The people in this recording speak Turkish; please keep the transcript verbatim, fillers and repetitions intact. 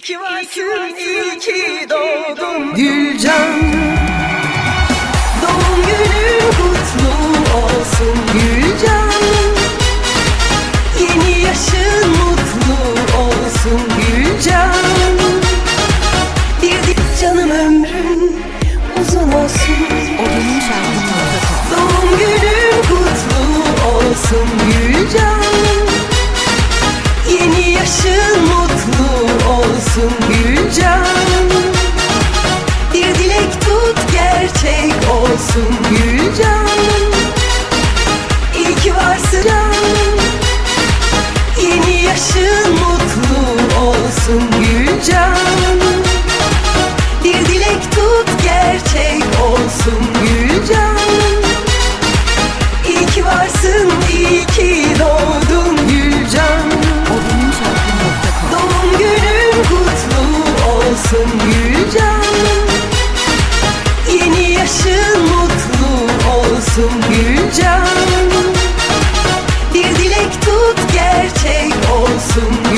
İyi ki varsın, iyi ki doğdum Gülcan. Doğum günün kutlu olsun Gülcan. Yeni yaşın mutlu olsun Gülcan. Bir canım ömrün uzun olsun. O benim şarkım. Doğum günün kutlu olsun Gülcan. Yeni yaşın mutlu olsun Gülcan. Bir dilek tut gerçek olsun Gülcan. İyi ki varsın Gülcan. Yeni yaşın mutlu olsun Gülcan. Bir dilek tut gerçek olsun Gülcan. İyi ki varsın, iyi ki doğdun Gülcan. Doğum günün kutlu olsun Gülcan. Yeni yaşın mutlu olsun Gülcan. Bir dilek tut gerçek olsun.